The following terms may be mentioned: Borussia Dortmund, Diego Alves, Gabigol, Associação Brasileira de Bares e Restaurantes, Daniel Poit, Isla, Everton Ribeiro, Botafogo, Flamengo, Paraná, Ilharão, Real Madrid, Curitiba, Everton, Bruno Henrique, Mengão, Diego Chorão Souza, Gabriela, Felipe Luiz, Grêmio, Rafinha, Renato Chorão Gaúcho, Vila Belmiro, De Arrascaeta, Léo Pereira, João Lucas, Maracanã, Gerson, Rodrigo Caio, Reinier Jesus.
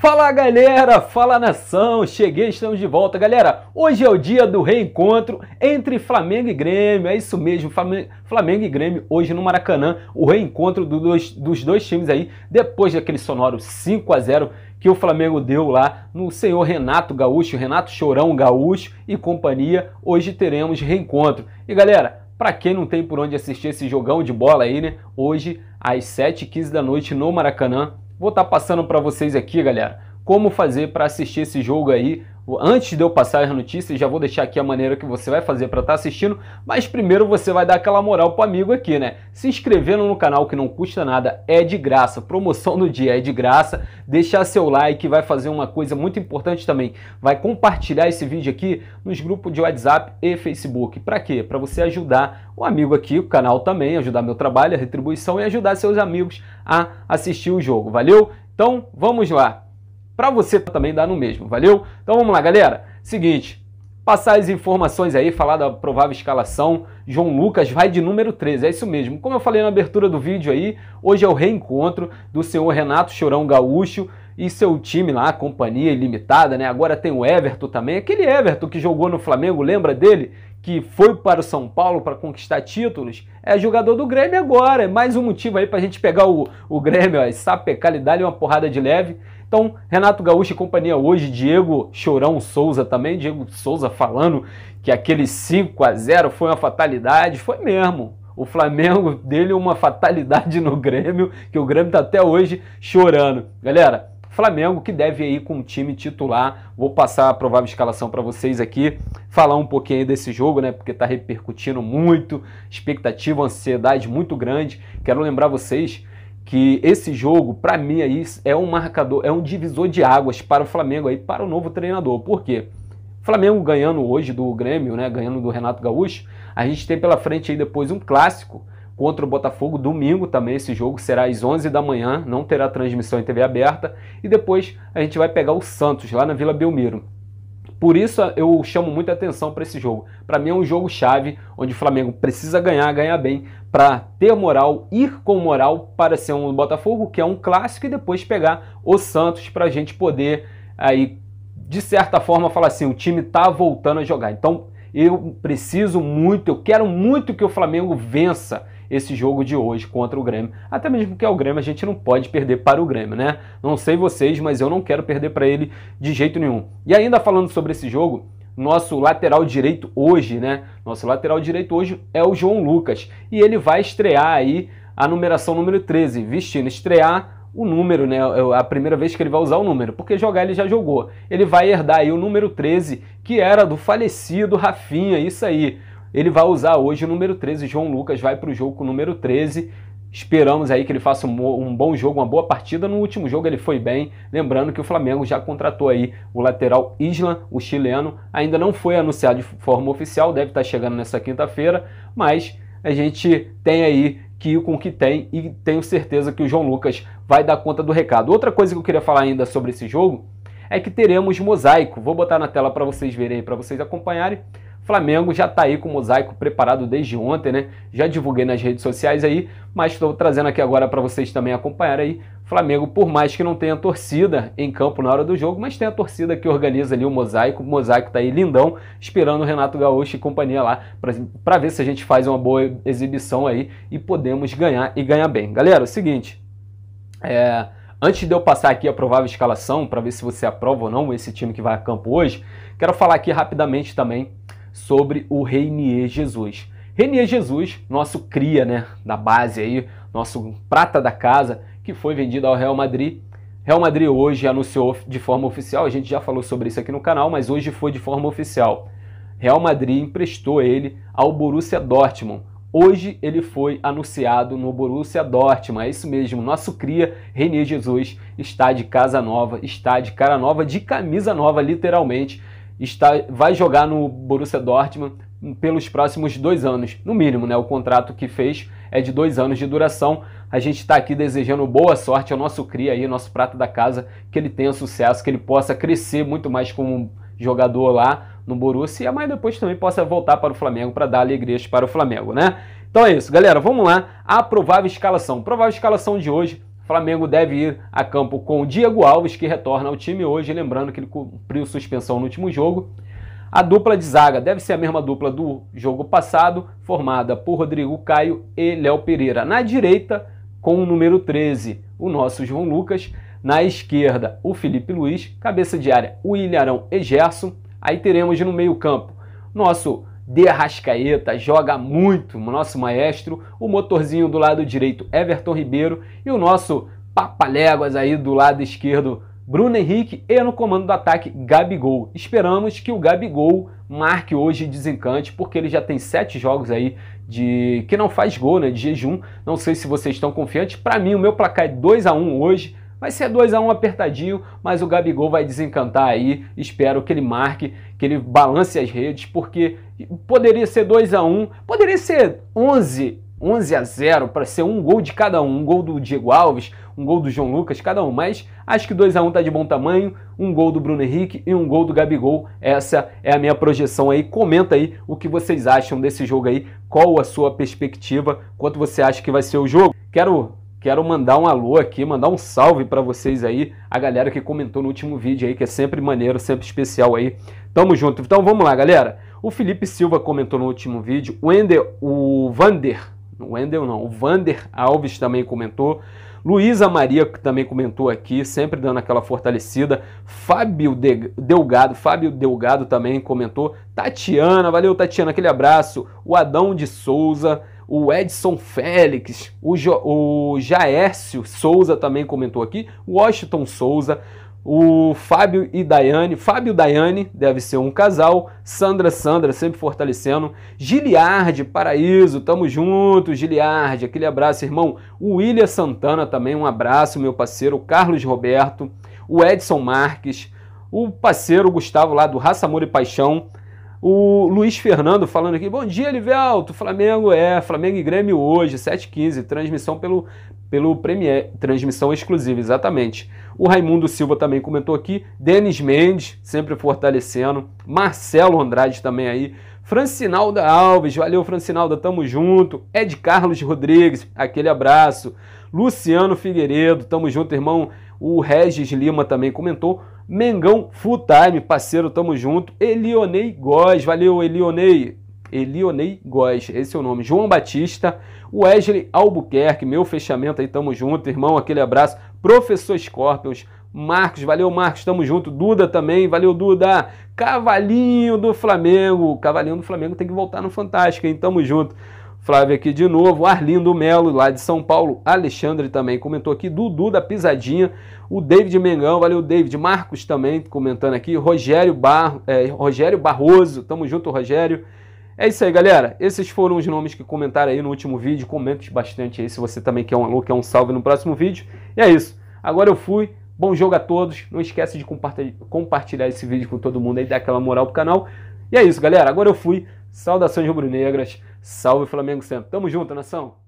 Fala galera, fala nação, cheguei, estamos de volta. Galera, hoje é o dia do reencontro entre Flamengo e Grêmio, é isso mesmo, Flamengo e Grêmio hoje no Maracanã, o reencontro dos dois times aí, depois daquele sonoro 5 a 0 que o Flamengo deu lá no senhor Renato Gaúcho, Renato Chorão Gaúcho e companhia. Hoje teremos reencontro. E galera, para quem não tem por onde assistir esse jogão de bola aí, né, hoje às 7h15 da noite no Maracanã, vou estar passando para vocês aqui, galera, como fazer para assistir esse jogo aí. Antes de eu passar as notícias, já vou deixar aqui a maneira que você vai fazer para estar assistindo, mas primeiro você vai dar aquela moral pro amigo aqui, né? Se inscrevendo no canal, que não custa nada, é de graça, promoção do dia é de graça, deixar seu like, vai fazer uma coisa muito importante também, vai compartilhar esse vídeo aqui nos grupos de WhatsApp e Facebook. Para quê? Para você ajudar o amigo aqui, o canal também, ajudar meu trabalho, a retribuição e ajudar seus amigos a assistir o jogo, valeu? Então, vamos lá! Para você também dar no mesmo, valeu? Então vamos lá, galera. Seguinte, passar as informações aí, falar da provável escalação. João Lucas vai de número 13, é isso mesmo. Como eu falei na abertura do vídeo aí, hoje é o reencontro do senhor Renato Chorão Gaúcho e seu time lá, a companhia ilimitada, né? Agora tem o Everton também, aquele Everton que jogou no Flamengo, lembra dele? Que foi para o São Paulo para conquistar títulos, é jogador do Grêmio agora, é mais um motivo aí para a gente pegar o Grêmio, ó, sapecar, lhe dar uma porrada de leve. Então, Renato Gaúcho e companhia hoje, Diego Chorão Souza também, Diego Souza falando que aquele 5 a 0 foi uma fatalidade, foi mesmo. O Flamengo dele uma fatalidade no Grêmio, que o Grêmio tá até hoje chorando. Galera, Flamengo que deve ir com o time titular. Vou passar a provável escalação para vocês aqui, falar um pouquinho aí desse jogo, né? Porque tá repercutindo muito, expectativa, ansiedade muito grande. Quero lembrar vocês que esse jogo, para mim, aí, é um marcador, é um divisor de águas para o Flamengo aí, para o novo treinador. Por quê? Flamengo ganhando hoje do Grêmio, né? Ganhando do Renato Gaúcho, a gente tem pela frente aí depois um clássico contra o Botafogo, domingo também, esse jogo será às 11 da manhã, não terá transmissão em TV aberta, e depois a gente vai pegar o Santos, lá na Vila Belmiro. Por isso eu chamo muita atenção para esse jogo. Para mim é um jogo-chave, onde o Flamengo precisa ganhar, ganhar bem, para ter moral, ir com moral para ser um Botafogo, que é um clássico, e depois pegar o Santos para a gente poder, aí, de certa forma, falar assim, o time tá voltando a jogar. Então eu preciso muito, eu quero muito que o Flamengo vença esse jogo de hoje contra o Grêmio, até mesmo porque é o Grêmio, a gente não pode perder para o Grêmio, né? Não sei vocês, mas eu não quero perder para ele de jeito nenhum. E ainda falando sobre esse jogo, nosso lateral direito hoje, né? Nosso lateral direito hoje é o João Lucas, e ele vai estrear aí a numeração número 13, vestindo, estrear o número, né? É a primeira vez que ele vai usar o número, porque jogar ele já jogou. Ele vai herdar aí o número 13, que era do falecido Rafinha, isso aí. Ele vai usar hoje o número 13, João Lucas vai para o jogo com o número 13. Esperamos aí que ele faça um bom jogo, uma boa partida. No último jogo ele foi bem, lembrando que o Flamengo já contratou aí o lateral Isla, o chileno. Ainda não foi anunciado de forma oficial, deve estar chegando nessa quinta-feira, mas a gente tem aí que ir com o que tem e tenho certeza que o João Lucas vai dar conta do recado. Outra coisa que eu queria falar ainda sobre esse jogo é que teremos mosaico. Vou botar na tela para vocês verem, para vocês acompanharem. Flamengo já está aí com o mosaico preparado desde ontem, né? Já divulguei nas redes sociais aí, mas estou trazendo aqui agora para vocês também acompanharem aí. Flamengo, por mais que não tenha torcida em campo na hora do jogo, mas tem a torcida que organiza ali o mosaico. O mosaico está aí lindão, esperando o Renato Gaúcho e companhia lá para ver se a gente faz uma boa exibição aí e podemos ganhar e ganhar bem. Galera, é o seguinte, antes de eu passar aqui a provável escalação para ver se você aprova ou não esse time que vai a campo hoje, quero falar aqui rapidamente também sobre o Reinier Jesus. Reinier Jesus, nosso cria, né, da base aí, nosso prata da casa, que foi vendido ao Real Madrid. Real Madrid hoje anunciou de forma oficial, a gente já falou sobre isso aqui no canal, mas hoje foi de forma oficial. Real Madrid emprestou ele ao Borussia Dortmund. Hoje ele foi anunciado no Borussia Dortmund, é isso mesmo, nosso cria Reinier Jesus está de casa nova, está de cara nova, de camisa nova literalmente. Vai jogar no Borussia Dortmund pelos próximos 2 anos, no mínimo, né? O contrato que fez é de 2 anos de duração. A gente está aqui desejando boa sorte ao nosso cria aí, nosso prato da casa, que ele tenha sucesso, que ele possa crescer muito mais como jogador lá no Borussia, mas depois também possa voltar para o Flamengo para dar alegrias para o Flamengo, né? Então é isso, galera, vamos lá. A provável escalação de hoje, Flamengo deve ir a campo com o Diego Alves, que retorna ao time hoje, lembrando que ele cumpriu suspensão no último jogo. A dupla de zaga deve ser a mesma dupla do jogo passado, formada por Rodrigo Caio e Léo Pereira. Na direita, com o número 13, o nosso João Lucas. Na esquerda, o Felipe Luiz. Cabeça de área, o Ilharão e Gerson. Aí teremos no meio-campo nosso De Arrascaeta, joga muito, nosso maestro. O motorzinho do lado direito, Everton Ribeiro. E o nosso papaléguas aí do lado esquerdo, Bruno Henrique, e no comando do ataque, Gabigol. Esperamos que o Gabigol marque hoje desencante, porque ele já tem 7 jogos aí de que não faz gol, né, de jejum. Não sei se vocês estão confiantes. Para mim, o meu placar é 2-1 hoje. Vai ser 2-1 apertadinho, mas o Gabigol vai desencantar aí. Espero que ele marque, que ele balance as redes, porque poderia ser 2-1, poderia ser 11 a 0 para ser um gol de cada um gol do Diego Alves, um gol do João Lucas, cada um, mas acho que 2-1 tá de bom tamanho, um gol do Bruno Henrique e um gol do Gabigol. Essa é a minha projeção aí. Comenta aí o que vocês acham desse jogo aí, qual a sua perspectiva, quanto você acha que vai ser o jogo. Quero mandar um alô aqui, mandar um salve para vocês aí, a galera que comentou no último vídeo aí, que é sempre maneiro, sempre especial aí. Tamo junto. Então vamos lá, galera. O Felipe Silva comentou no último vídeo, o Vander Alves também comentou, Luísa Maria também comentou aqui, sempre dando aquela fortalecida, Fábio Delgado também comentou, Tatiana, valeu Tatiana, aquele abraço, o Adão de Souza, o Edson Félix, o Jaércio Souza também comentou aqui, o Washington Souza, o Fábio e Daiane, Fábio e Daiane, deve ser um casal, Sandra, sempre fortalecendo, Giliardi, Paraíso, tamo junto, Giliardi, aquele abraço, irmão, o William Santana também, um abraço, meu parceiro, o Carlos Roberto, o Edson Marques, o parceiro Gustavo lá do Raça, Amor e Paixão, o Luiz Fernando falando aqui, bom dia, Livelto, Flamengo, Flamengo e Grêmio hoje, 7h15, transmissão pelo Premier, transmissão exclusiva, exatamente. O Raimundo Silva também comentou aqui, Denis Mendes, sempre fortalecendo, Marcelo Andrade também aí, Francinalda Alves, valeu Francinalda, tamo junto, Ed Carlos Rodrigues, aquele abraço, Luciano Figueiredo, tamo junto, irmão, o Regis Lima também comentou, Mengão Full Time, parceiro, tamo junto, Elionei Góes, valeu Elionei Góes, esse é o nome, João Batista, Wesley Albuquerque, meu fechamento aí, tamo junto, irmão, aquele abraço, Professor Scorpions, Marcos, valeu Marcos, tamo junto, Duda também, valeu Duda, Cavalinho do Flamengo tem que voltar no Fantástico, hein, tamo junto, Flávio aqui de novo, Arlindo Melo lá de São Paulo, Alexandre também comentou aqui, Dudu da Pisadinha, o David Mengão, valeu David, Marcos também comentando aqui, Rogério Barroso, tamo junto Rogério. É isso aí, galera. Esses foram os nomes que comentaram aí no último vídeo. Comente bastante aí se você também quer um alô, quer um salve no próximo vídeo. E é isso. Agora eu fui. Bom jogo a todos. Não esquece de compartilhar esse vídeo com todo mundo aí, dar aquela moral pro canal. E é isso, galera. Agora eu fui. Saudações rubro-negras. Salve Flamengo sempre. Tamo junto, nação.